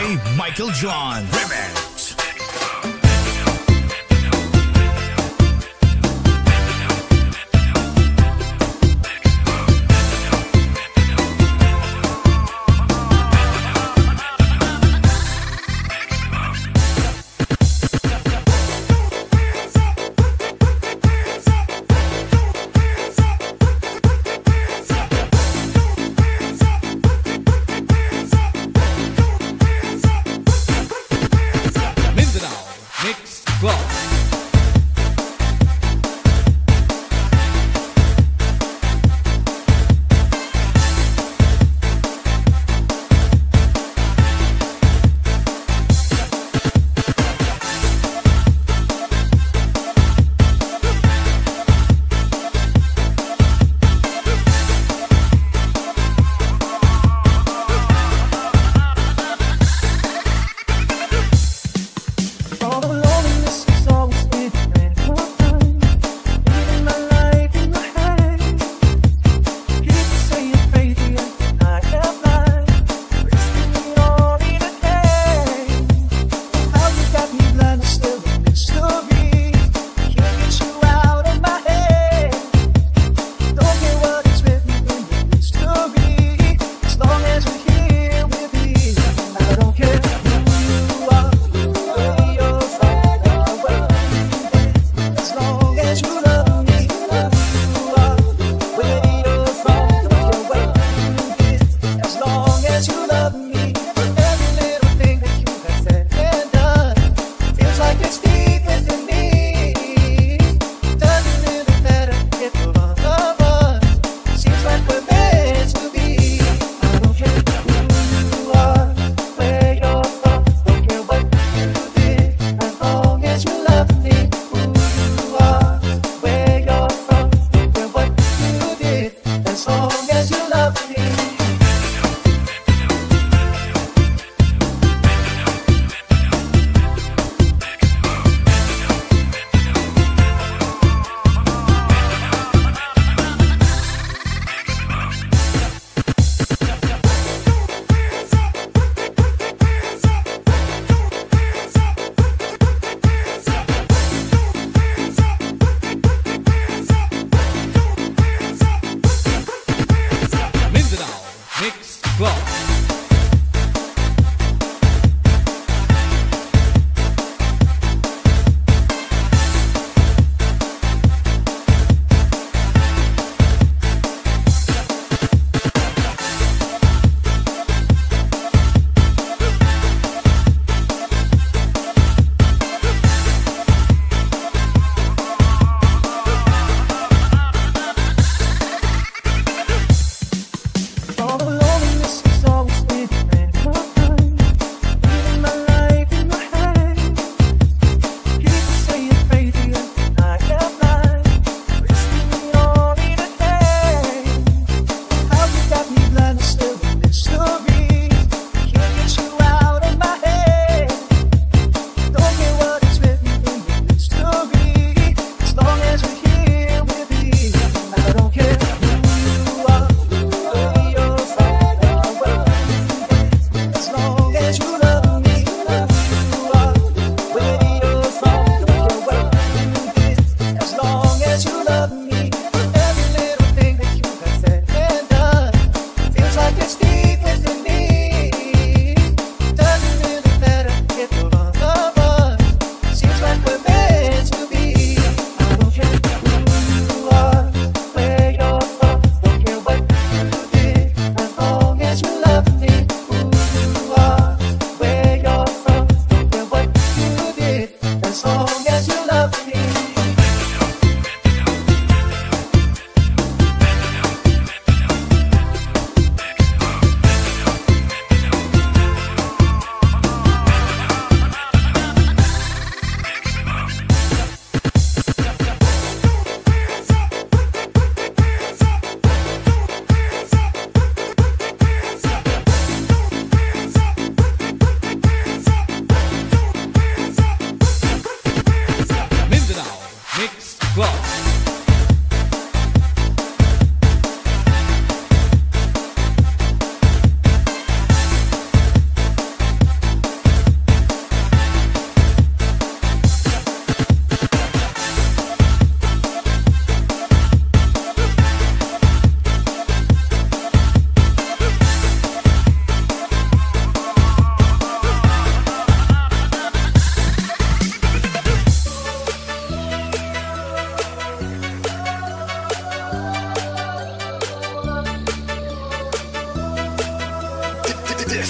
DJ Michael John Remix.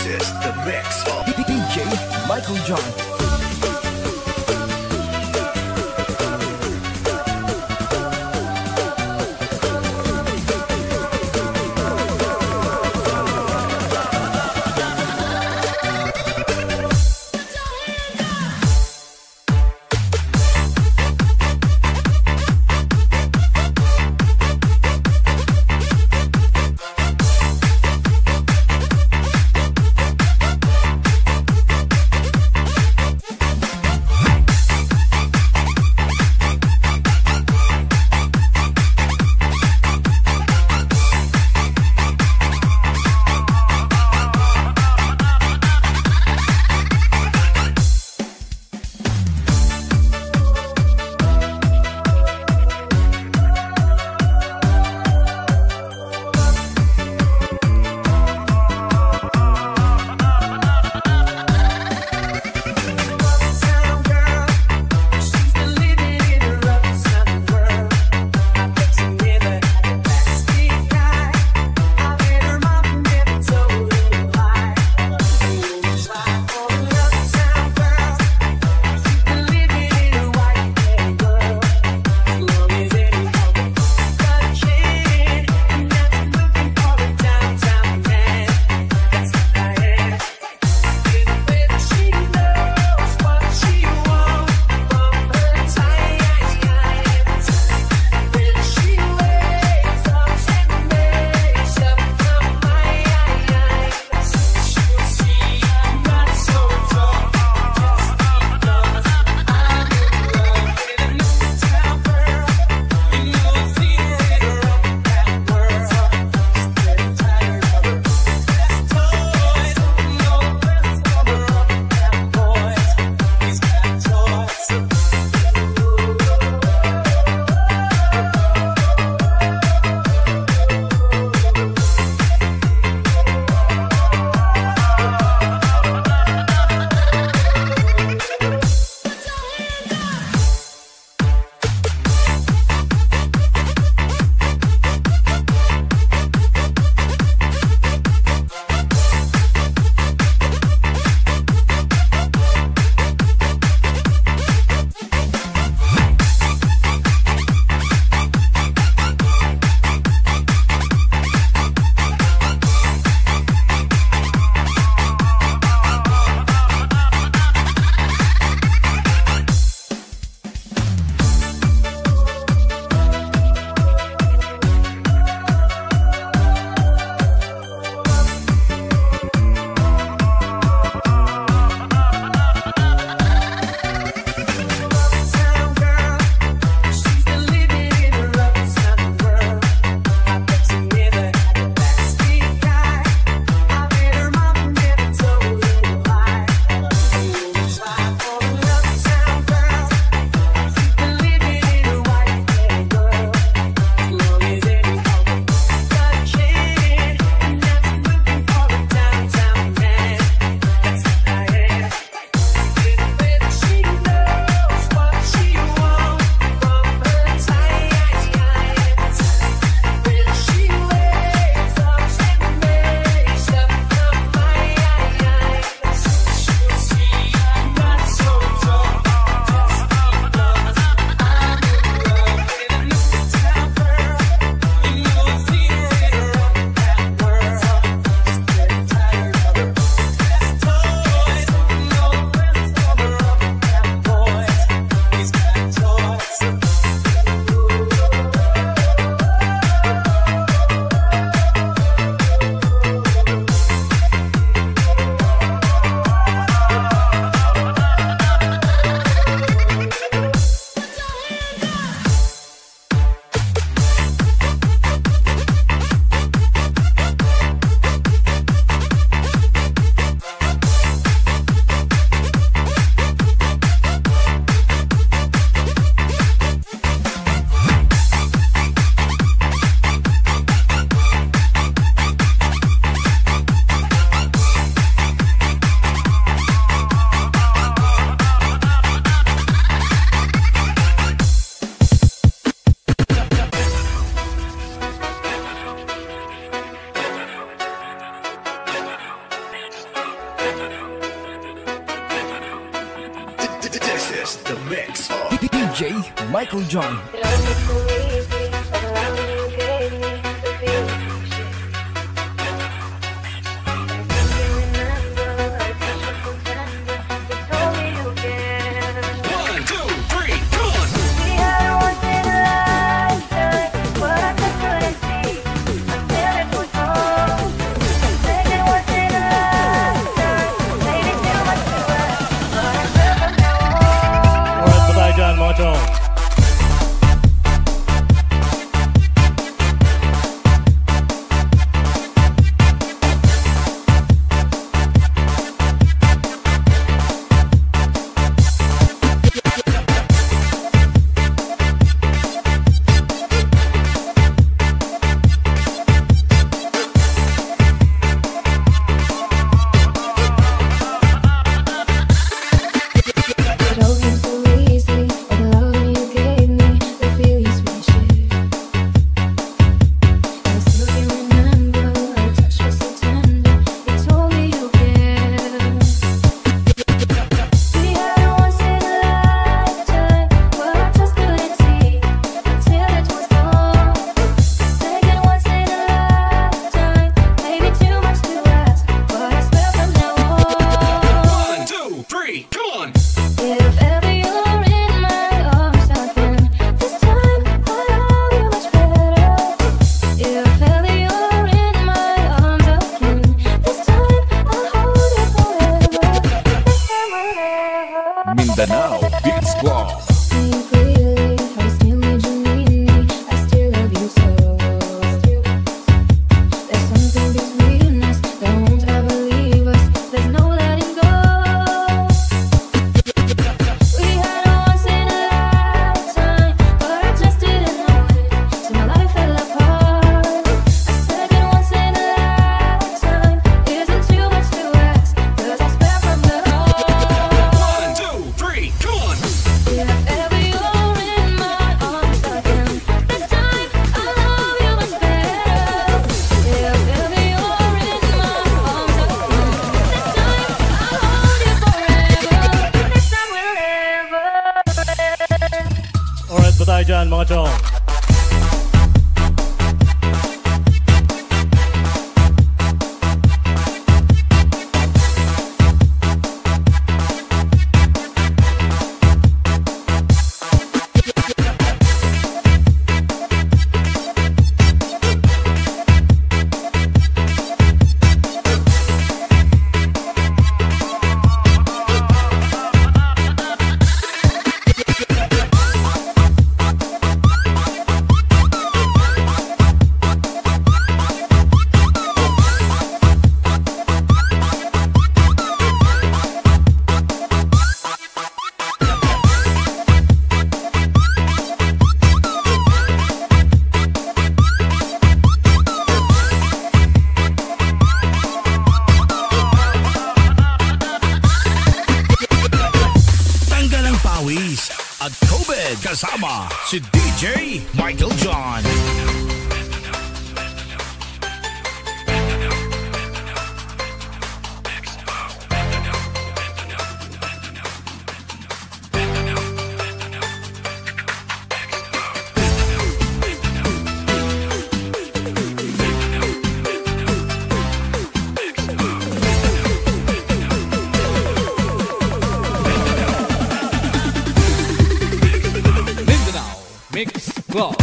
This is the mix of DJ Michael John. This is the mix of DJ Michael John. Kasama si DJ Michael John. Mix Club.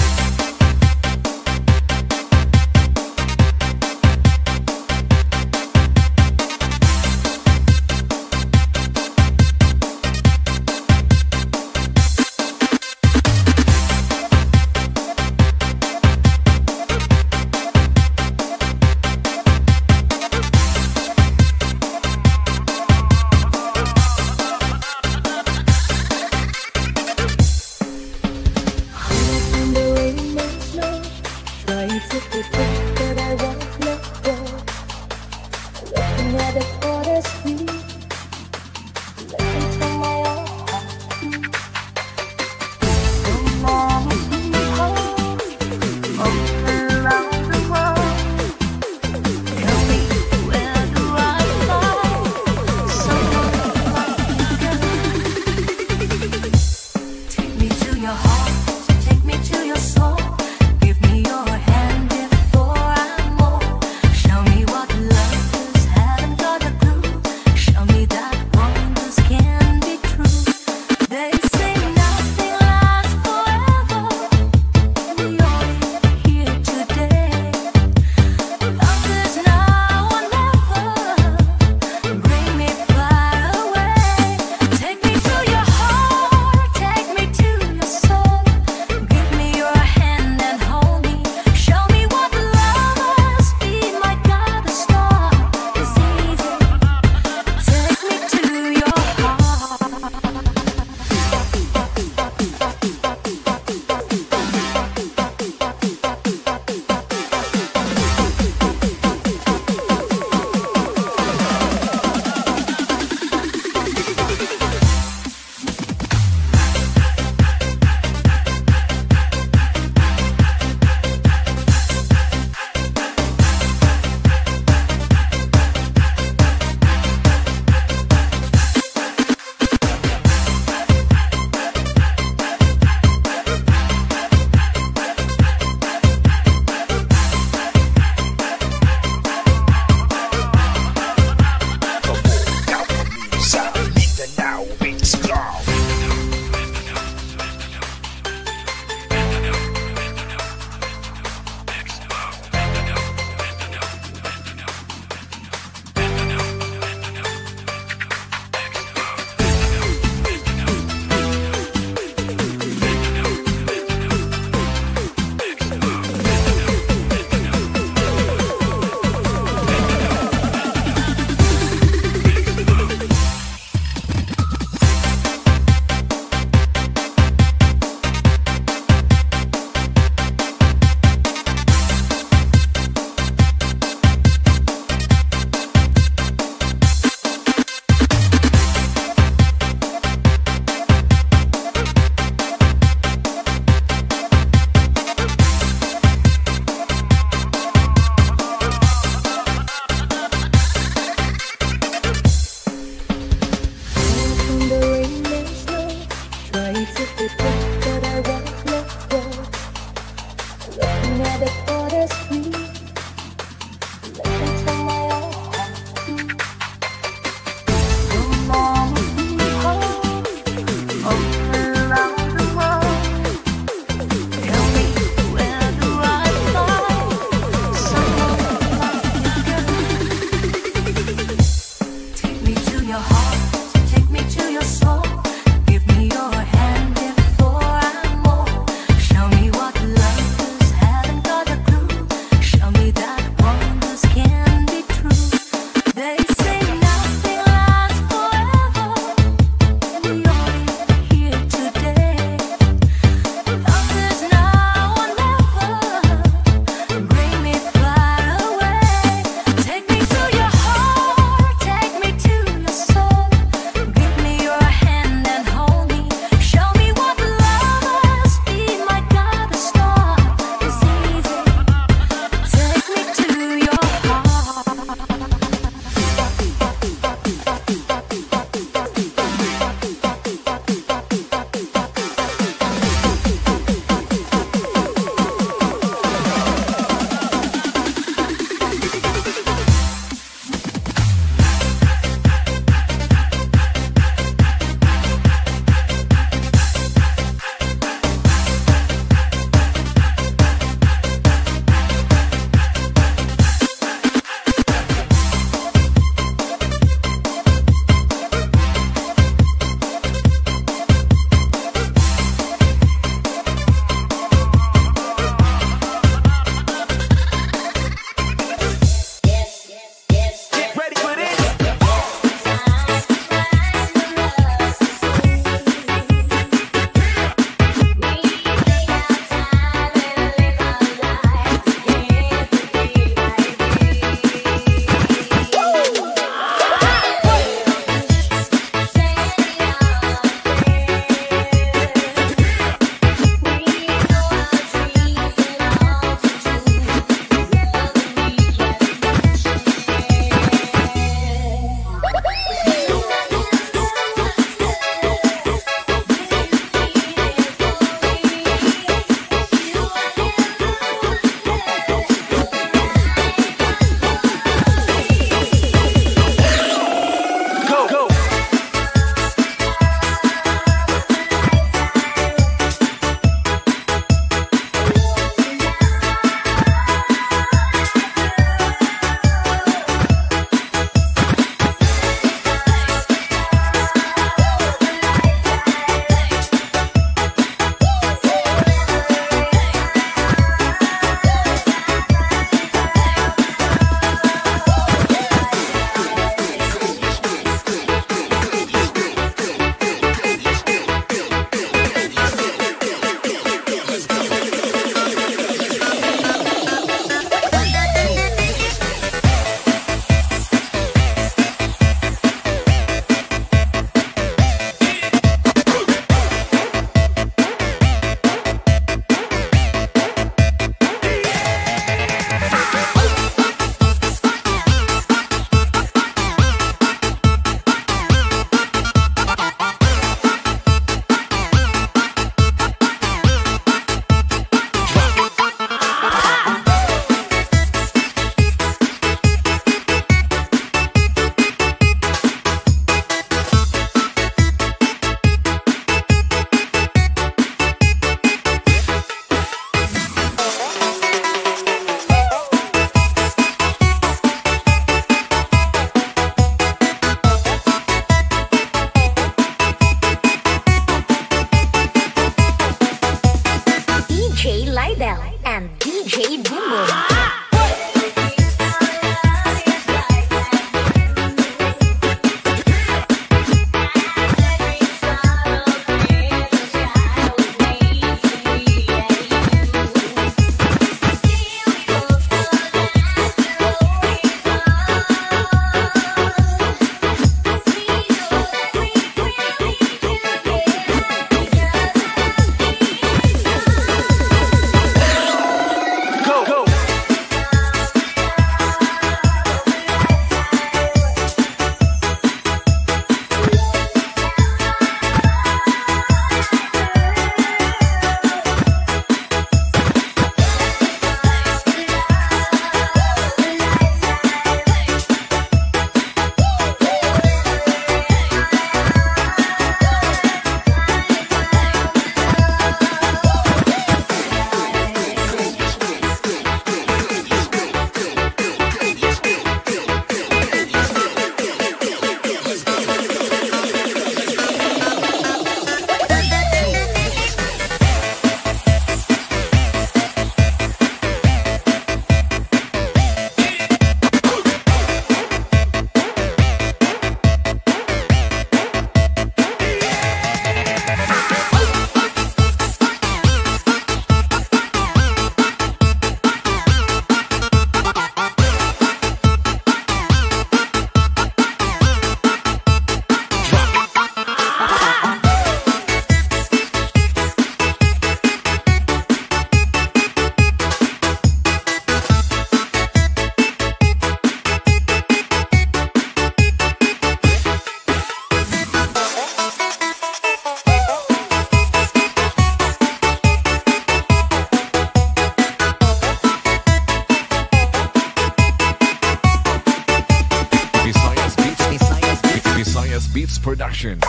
Genius Beats Productions.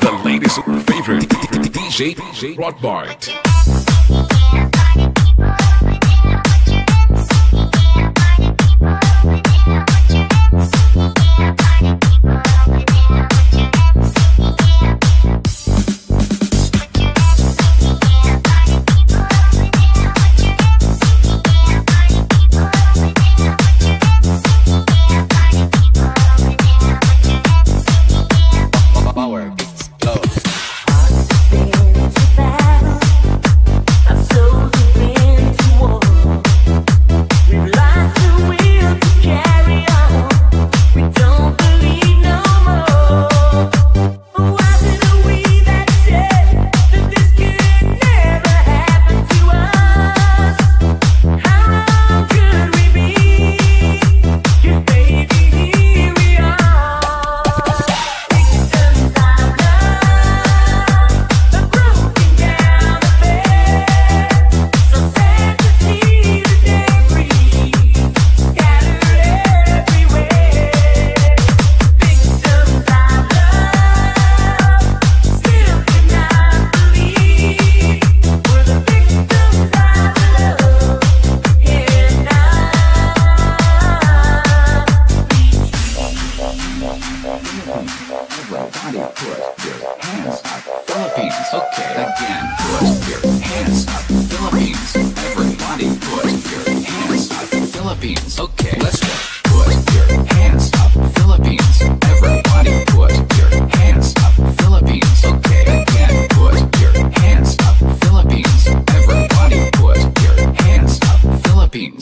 The latest favorite DJ Rothbard.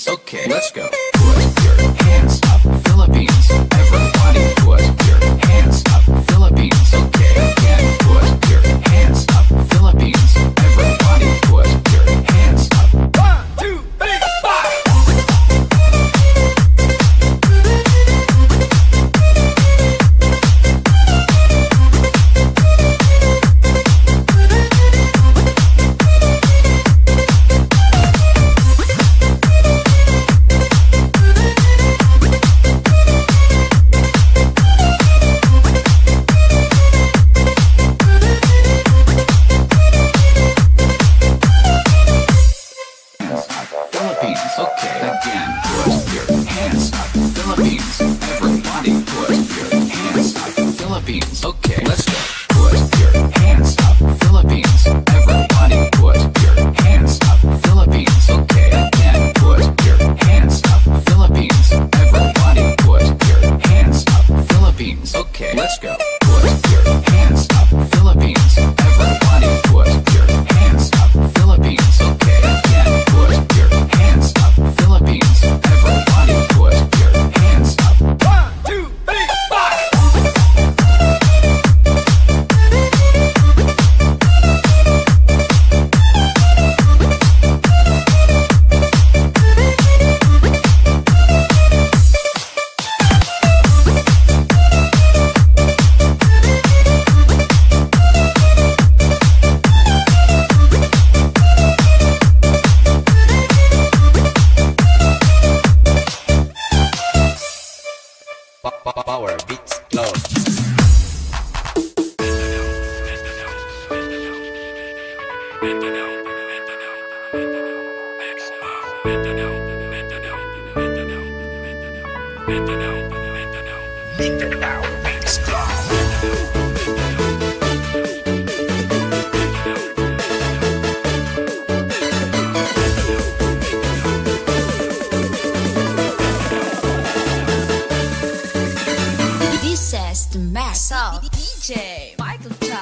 Okay, let's go. Power beats love. DJ Michael Todd.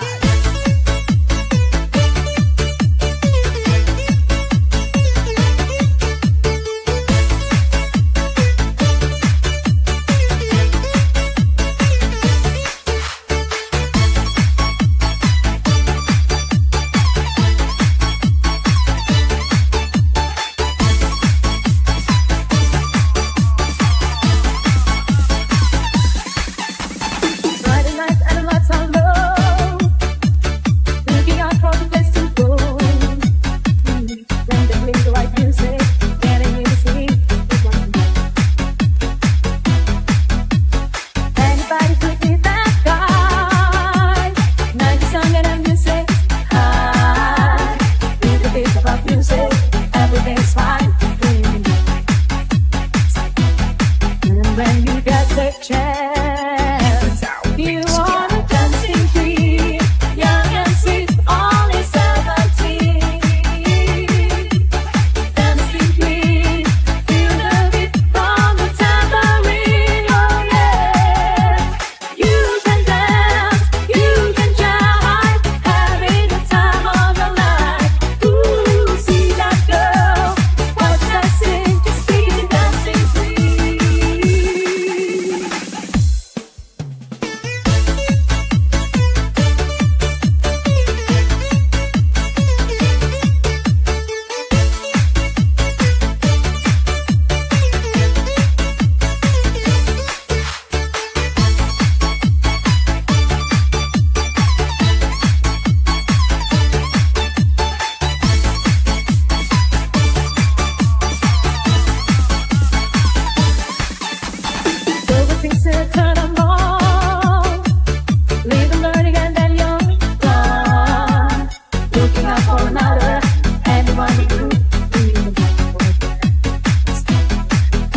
for another. Everyone in the group doing the work.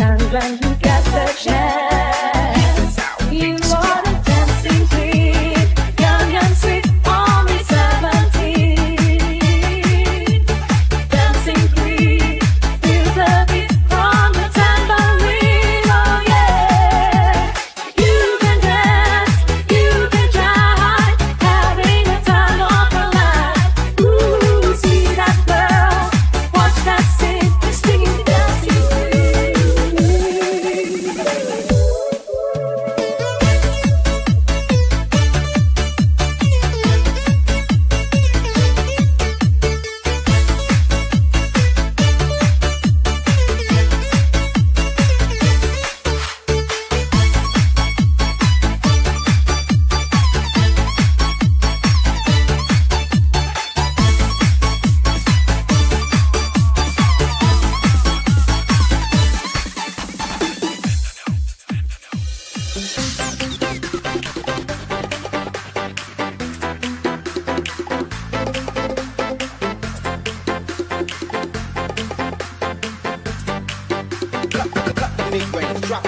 And when you get the chance, you are the dancing queen, young and sweet, only 17. Dancing queen, feel the beat from the tambourine. Oh yeah, you can dance, you can try, having a time of her life. Ooh, see that girl, watch that scene, she's singing dancing queen. Big brain, drop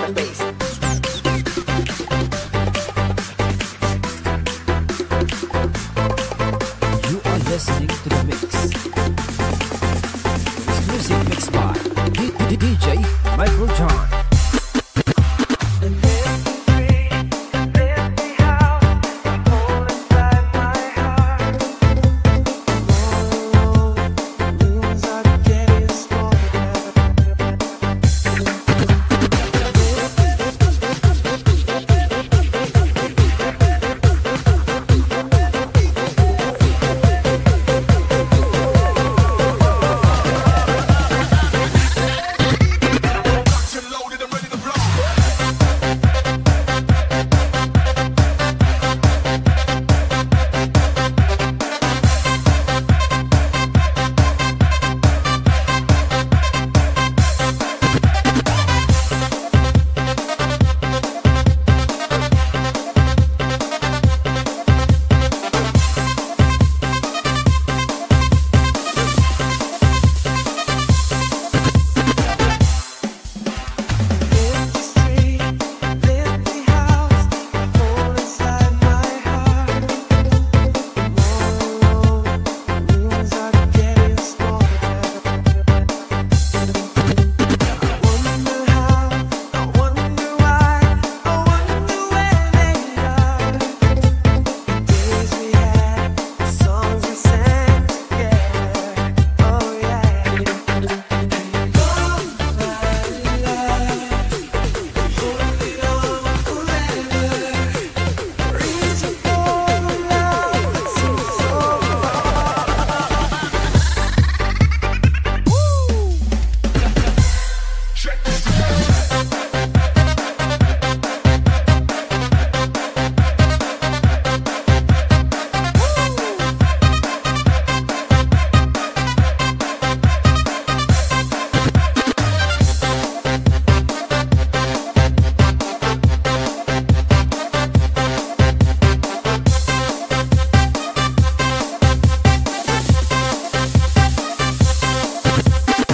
the bass.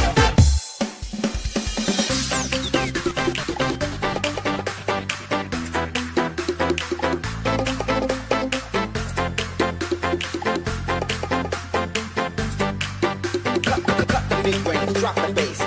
Big brain, drop the bass.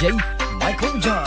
DJ Michael John.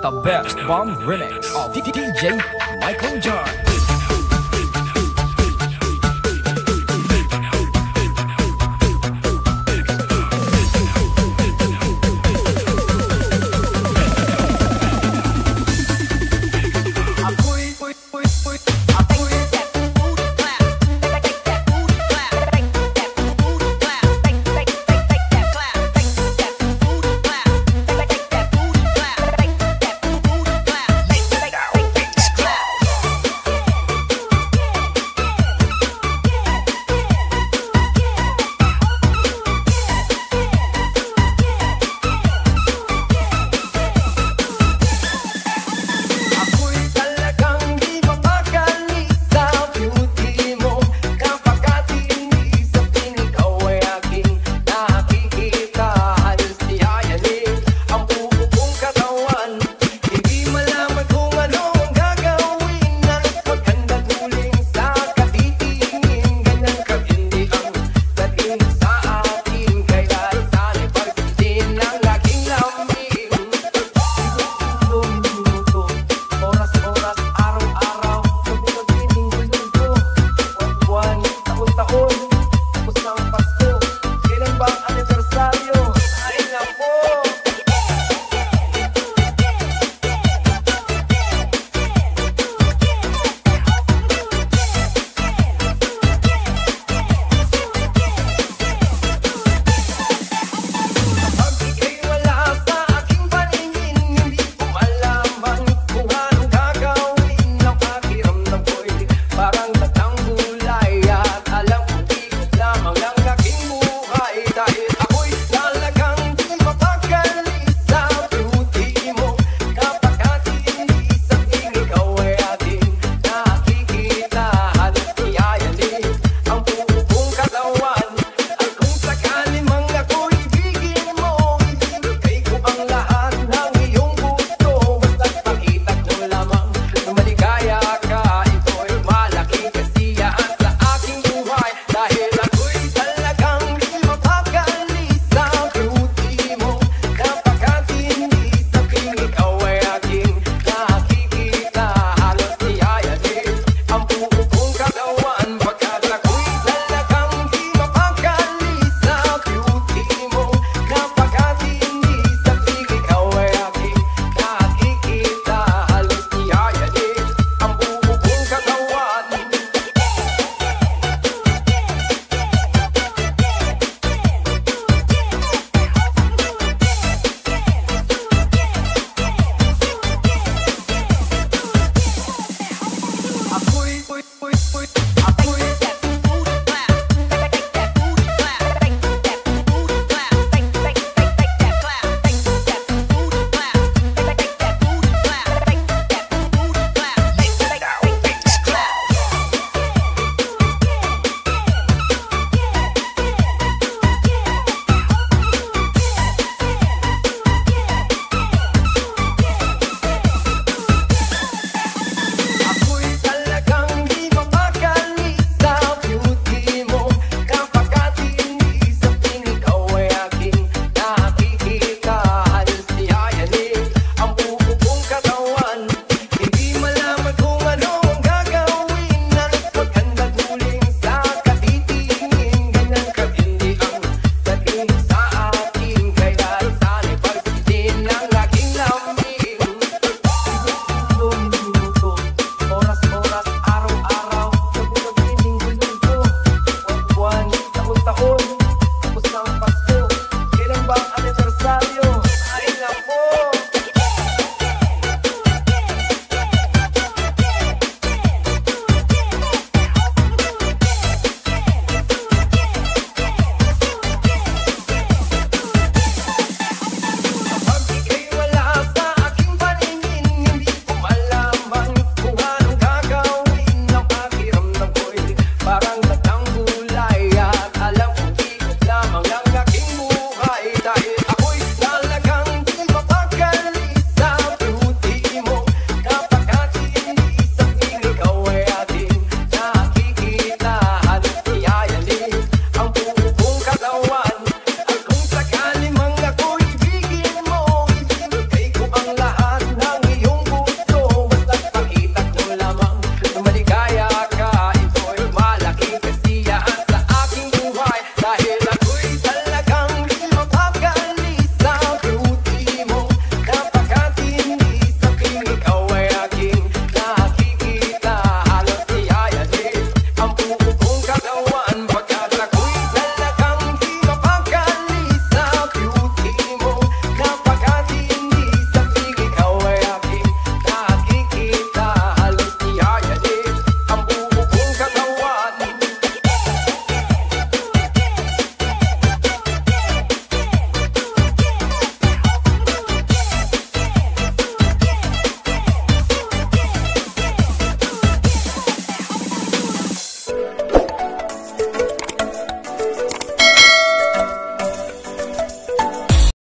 The best bomb remix of DJ Michael John.